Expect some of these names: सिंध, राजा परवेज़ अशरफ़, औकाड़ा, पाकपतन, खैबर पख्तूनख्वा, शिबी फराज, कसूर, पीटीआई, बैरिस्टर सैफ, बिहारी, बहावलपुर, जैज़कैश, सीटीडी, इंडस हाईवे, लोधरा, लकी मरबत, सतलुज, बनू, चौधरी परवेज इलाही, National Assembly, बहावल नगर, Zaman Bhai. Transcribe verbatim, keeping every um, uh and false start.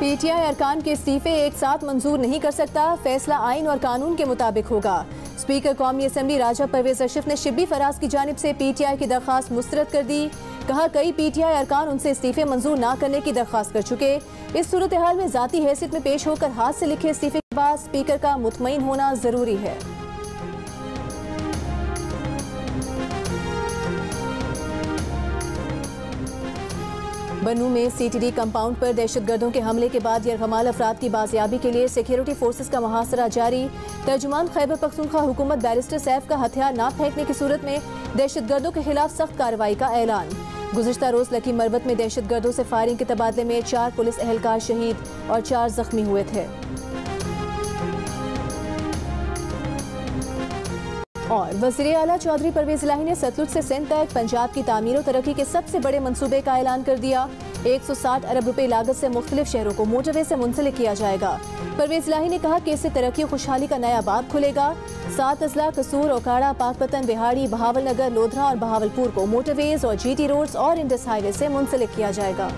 पीटीआई अरकान के इस्तीफे एक साथ मंजूर नहीं कर सकता, फैसला आइन और कानून के मुताबिक होगा। स्पीकर कौमी असम्बली राजा परवेज़ अशरफ़ ने शिबी फराज की जानिब से पीटीआई की दरख्वास्त मुस्तरद कर दी। कहा कई पीटीआई अरकान उनसे इस्तीफे मंजूर ना करने की दरख्वास्त कर चुके। इस सूरत हाल में ज़ाती हैसियत में पेश होकर हाथ से लिखे इस्तीफे के बाद स्पीकर का मुतमईन होना ज़रूरी है। बनू में सीटीडी कंपाउंड पर दहशतगर्दों के हमले के बाद यरगमाल अफराद की बाजियाबी के लिए सिक्योरिटी फोर्सेस का मुहासरा जारी। तर्जुमान खैबर पख्तूनख्वा हुकूमत बैरिस्टर सैफ का हथियार ना फेंकने की सूरत में दहशतगर्दों के खिलाफ सख्त कार्रवाई का ऐलान। गुज़िश्ता रोज़ लकी मरबत में दहशतगर्दों से फायरिंग के तबादले में चार पुलिस एहलकार शहीद और चार जख्मी हुए थे। और वज़ीरे आला चौधरी परवेज इलाही ने सतलुज से सिंध तक पंजाब की तामीर और तरक्की के सबसे बड़े मंसूबे का ऐलान कर दिया। एक सौ साठ अरब रुपए लागत से मुख्तलिफ शहरों को मोटरवे से मुंसलिक किया जाएगा। परवेज इलाही ने कहा कि इससे तरक्की और खुशहाली का नया बाब खुलेगा। सात अजला कसूर, औकाड़ा, पाकपतन, बिहारी, बहावल नगर, लोधरा और बहावलपुर को मोटरवेज और जी टी रोड्स और इंडस हाईवे से मुंसलिक किया जाएगा।